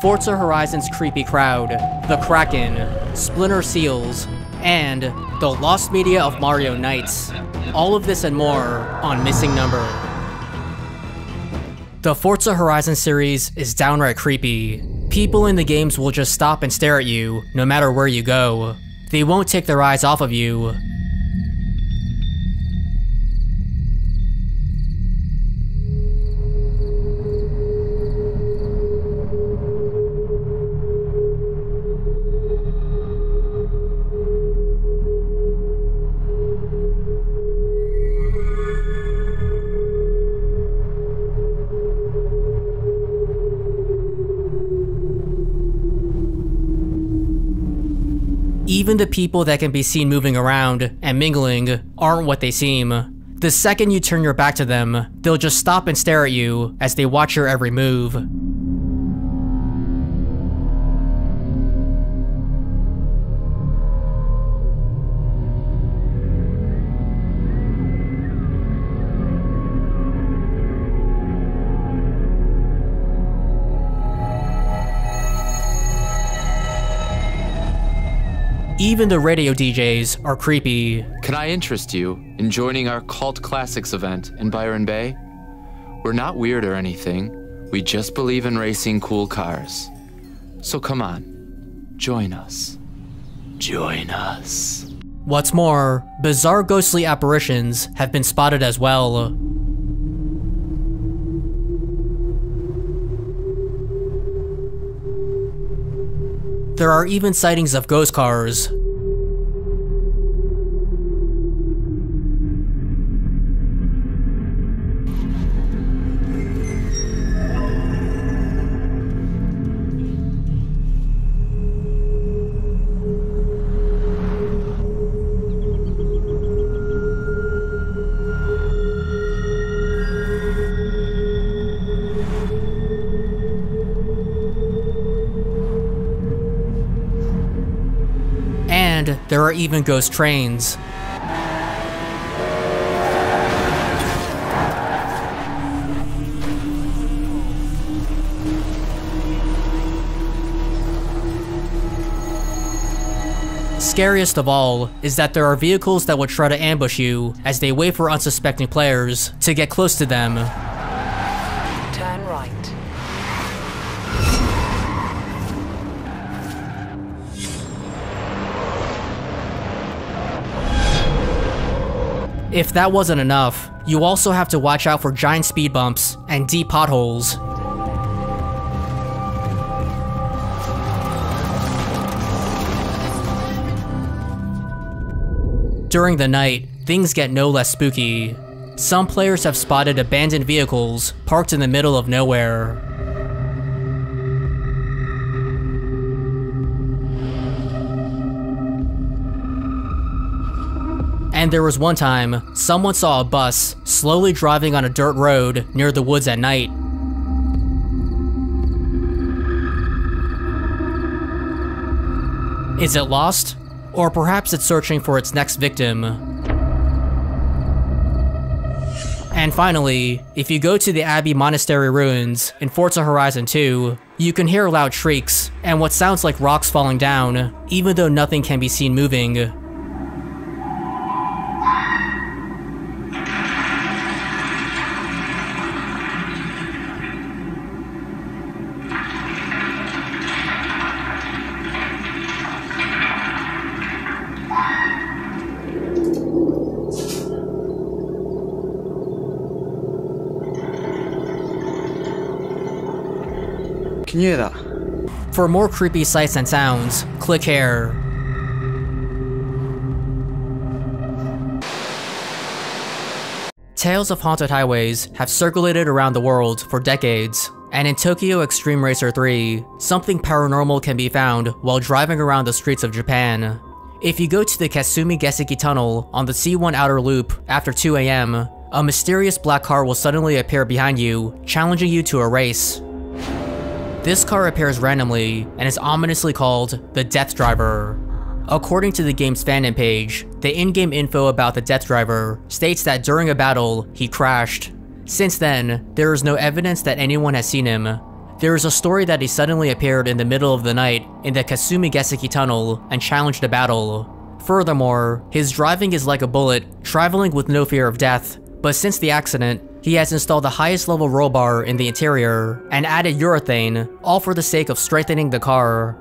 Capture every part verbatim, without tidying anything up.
Forza Horizon's Creepy Crowd, The Kraken, Splinter Seals, and the Lost Media of Mario Nights. All of this and more on Missing Number. The Forza Horizon series is downright creepy. People in the games will just stop and stare at you, no matter where you go. They won't take their eyes off of you. Even the people that can be seen moving around and mingling aren't what they seem. The second you turn your back to them, they'll just stop and stare at you as they watch your every move. Even the radio D Js are creepy. Can I interest you in joining our Cult Classics event in Byron Bay? We're not weird or anything. We just believe in racing cool cars. So come on, join us. Join us. What's more, bizarre ghostly apparitions have been spotted as well. There are even sightings of ghost cars. There are even ghost trains. Scariest of all is that there are vehicles that will try to ambush you as they wait for unsuspecting players to get close to them. Turn right. If that wasn't enough, you also have to watch out for giant speed bumps and deep potholes. During the night, things get no less spooky. Some players have spotted abandoned vehicles parked in the middle of nowhere. And there was one time, someone saw a bus slowly driving on a dirt road near the woods at night. Is it lost? Or perhaps it's searching for its next victim. And finally, if you go to the Abbey Monastery ruins in Forza Horizon two, you can hear loud shrieks and what sounds like rocks falling down, even though nothing can be seen moving. For more creepy sights and sounds, click here. Tales of haunted highways have circulated around the world for decades, and in Tokyo Extreme Racer three, something paranormal can be found while driving around the streets of Japan. If you go to the Kasumigaseki Tunnel on the C one outer loop after two A M, a mysterious black car will suddenly appear behind you, challenging you to a race. This car appears randomly and is ominously called the Death Driver. According to the game's fandom page, the in-game info about the Death Driver states that during a battle, he crashed. Since then, there is no evidence that anyone has seen him. There is a story that he suddenly appeared in the middle of the night in the Kasumigaseki Tunnel and challenged a battle. Furthermore, his driving is like a bullet, traveling with no fear of death, but since the accident, he has installed the highest level roll bar in the interior and added urethane, all for the sake of strengthening the car.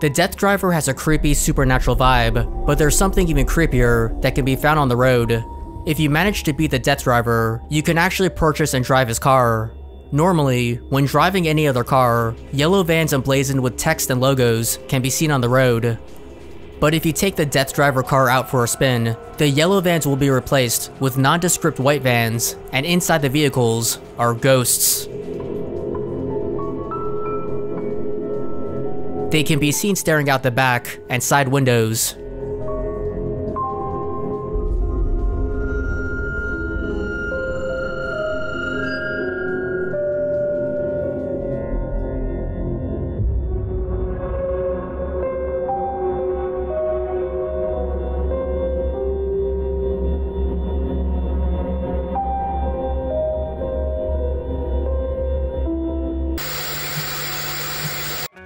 The Death Driver has a creepy supernatural vibe, but there's something even creepier that can be found on the road. If you manage to beat the Death Driver, you can actually purchase and drive his car. Normally, when driving any other car, yellow vans emblazoned with text and logos can be seen on the road. But if you take the Death Driver car out for a spin, the yellow vans will be replaced with nondescript white vans, and inside the vehicles are ghosts. They can be seen staring out the back and side windows.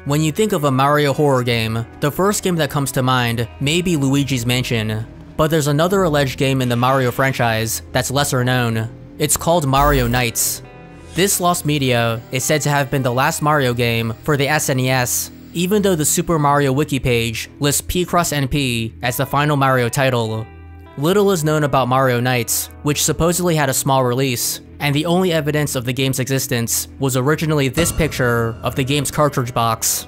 When you think of a Mario horror game, the first game that comes to mind may be Luigi's Mansion, but there's another alleged game in the Mario franchise that's lesser known. It's called Mario Nights. This Lost Media is said to have been the last Mario game for the S N E S, even though the Super Mario Wiki page lists PCross N P as the final Mario title. Little is known about Mario Nights, which supposedly had a small release, and the only evidence of the game's existence was originally this picture of the game's cartridge box.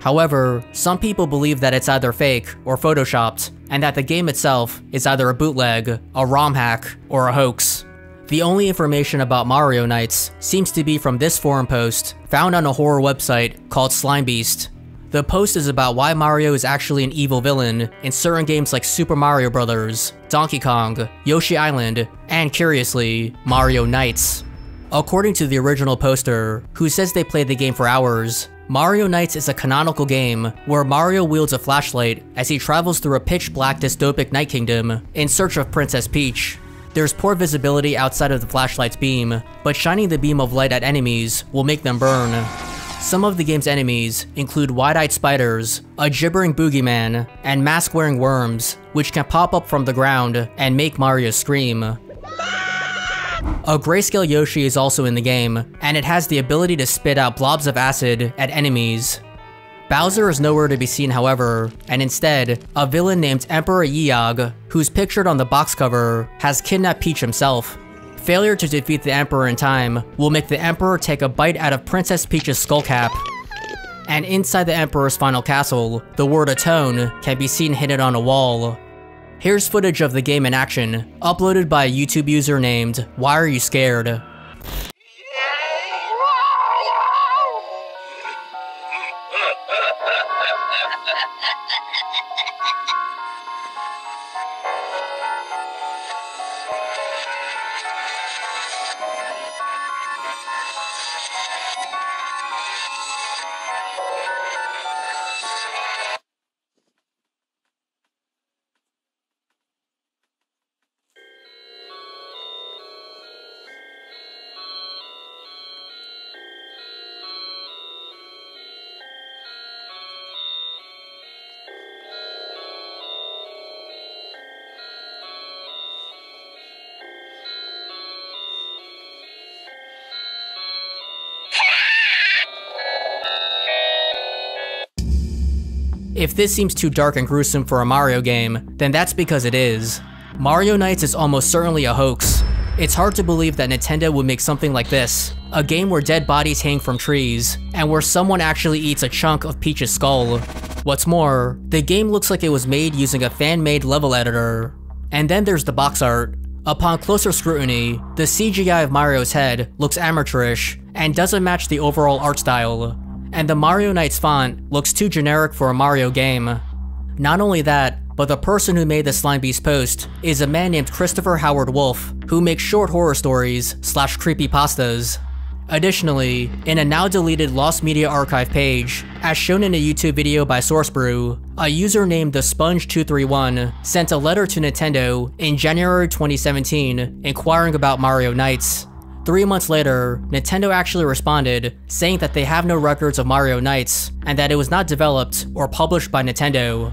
However, some people believe that it's either fake or photoshopped, and that the game itself is either a bootleg, a ROM hack, or a hoax. The only information about Mario Nights seems to be from this forum post found on a horror website called Slimebeast. The post is about why Mario is actually an evil villain in certain games like Super Mario Bros., Donkey Kong, Yoshi Island, and curiously, Mario Nights. According to the original poster, who says they played the game for hours, Mario Nights is a canonical game where Mario wields a flashlight as he travels through a pitch-black dystopic night kingdom in search of Princess Peach. There's poor visibility outside of the flashlight's beam, but shining the beam of light at enemies will make them burn. Some of the game's enemies include wide-eyed spiders, a gibbering boogeyman, and mask-wearing worms, which can pop up from the ground and make Mario scream. A grayscale Yoshi is also in the game, and it has the ability to spit out blobs of acid at enemies. Bowser is nowhere to be seen, however, and instead, a villain named Emperor Yiyag, who's pictured on the box cover, has kidnapped Peach himself. Failure to defeat the Emperor in time will make the Emperor take a bite out of Princess Peach's skullcap. And inside the Emperor's final castle, the word Atone can be seen hidden on a wall. Here's footage of the game in action, uploaded by a YouTube user named Why Are You Scared? If this seems too dark and gruesome for a Mario game, then that's because it is. Mario Nights is almost certainly a hoax. It's hard to believe that Nintendo would make something like this, a game where dead bodies hang from trees, and where someone actually eats a chunk of Peach's skull. What's more, the game looks like it was made using a fan-made level editor. And then there's the box art. Upon closer scrutiny, the C G I of Mario's head looks amateurish and doesn't match the overall art style. And the Mario Nights font looks too generic for a Mario game. Not only that, but the person who made the Slimebeast post is a man named Christopher Howard Wolf, who makes short horror stories slash creepypastas. Additionally, in a now-deleted Lost Media Archive page, as shown in a YouTube video by SourceBrew, a user named The Sponge two thirty-one sent a letter to Nintendo in January twenty seventeen inquiring about Mario Nights. Three months later, Nintendo actually responded, saying that they have no records of Mario Nights, and that it was not developed or published by Nintendo.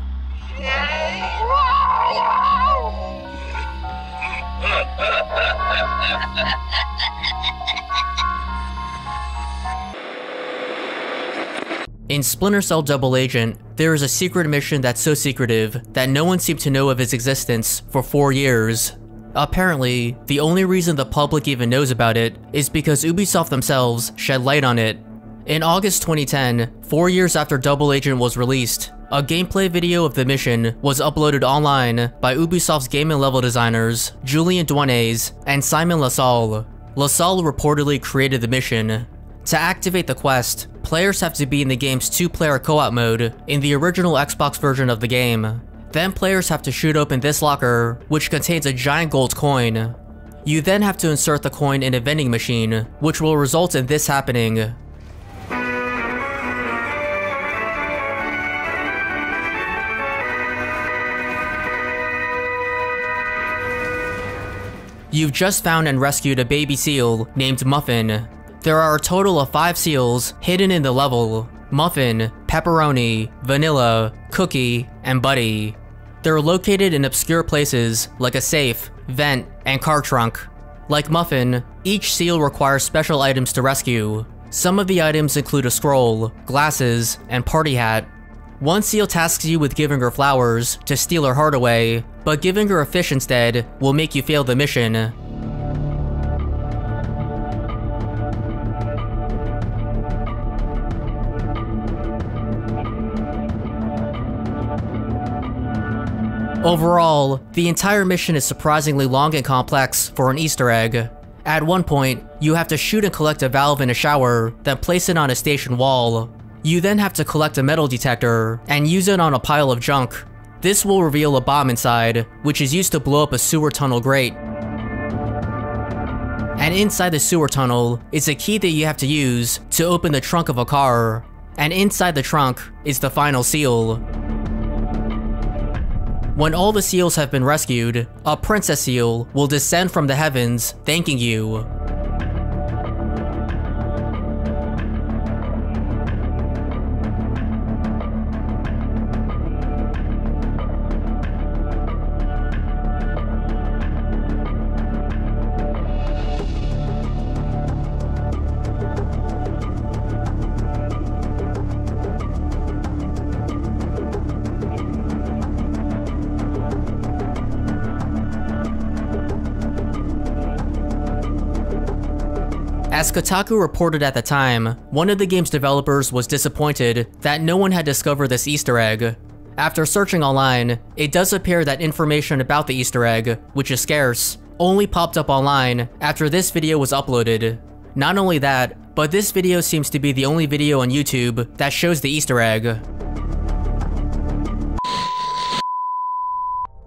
In Splinter Cell Double Agent, there is a secret mission that's so secretive that no one seemed to know of its existence for four years. Apparently, the only reason the public even knows about it is because Ubisoft themselves shed light on it. In August twenty ten, four years after Double Agent was released, a gameplay video of the mission was uploaded online by Ubisoft's game and level designers Julian Duanez and Simon LaSalle. LaSalle reportedly created the mission. To activate the quest, players have to be in the game's two-player co-op mode in the original Xbox version of the game. Then players have to shoot open this locker, which contains a giant gold coin. You then have to insert the coin in a vending machine, which will result in this happening. You've just found and rescued a baby seal named Muffin. There are a total of five seals hidden in the level: Muffin, Pepperoni, Vanilla, Cookie, and Buddy. They're located in obscure places like a safe, vent, and car trunk. Like Muffin, each seal requires special items to rescue. Some of the items include a scroll, glasses, and party hat. One seal tasks you with giving her flowers to steal her heart away, but giving her a fish instead will make you fail the mission. Overall, the entire mission is surprisingly long and complex for an Easter egg. At one point, you have to shoot and collect a valve in a shower, then place it on a station wall. You then have to collect a metal detector and use it on a pile of junk. This will reveal a bomb inside, which is used to blow up a sewer tunnel grate. And inside the sewer tunnel is a key that you have to use to open the trunk of a car. And inside the trunk is the final seal. When all the seals have been rescued, a princess seal will descend from the heavens, thanking you. As Kotaku reported at the time, one of the game's developers was disappointed that no one had discovered this Easter egg. After searching online, it does appear that information about the Easter egg, which is scarce, only popped up online after this video was uploaded. Not only that, but this video seems to be the only video on YouTube that shows the Easter egg.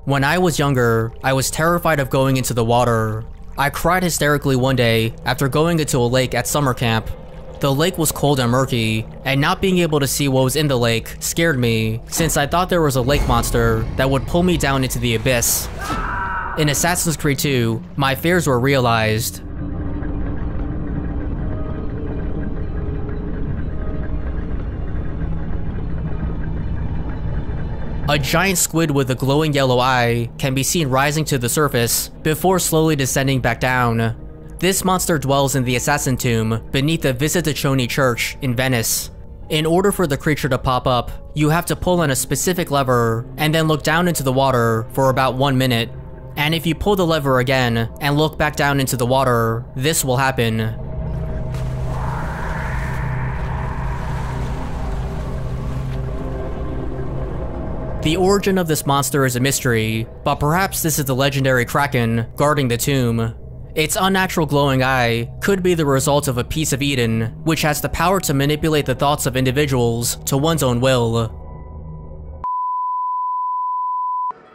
When I was younger, I was terrified of going into the water. I cried hysterically one day after going into a lake at summer camp. The lake was cold and murky, and not being able to see what was in the lake scared me, since I thought there was a lake monster that would pull me down into the abyss. In Assassin's Creed two, my fears were realized. A giant squid with a glowing yellow eye can be seen rising to the surface before slowly descending back down. This monster dwells in the assassin tomb beneath the Visitacchioni Church in Venice. In order for the creature to pop up, you have to pull on a specific lever and then look down into the water for about one minute. And if you pull the lever again and look back down into the water, this will happen. The origin of this monster is a mystery, but perhaps this is the legendary Kraken guarding the tomb. Its unnatural glowing eye could be the result of a piece of Eden, which has the power to manipulate the thoughts of individuals to one's own will.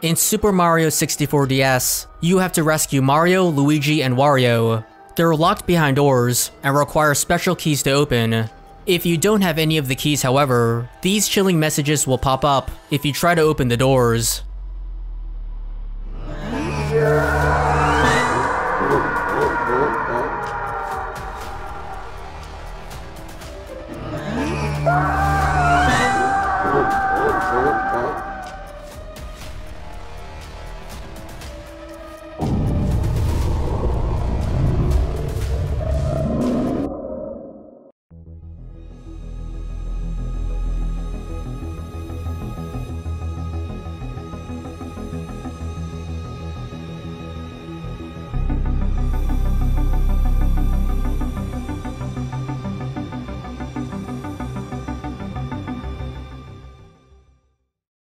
In Super Mario sixty-four D S, you have to rescue Mario, Luigi, and Wario. They're locked behind doors and require special keys to open. If you don't have any of the keys, however, these chilling messages will pop up if you try to open the doors.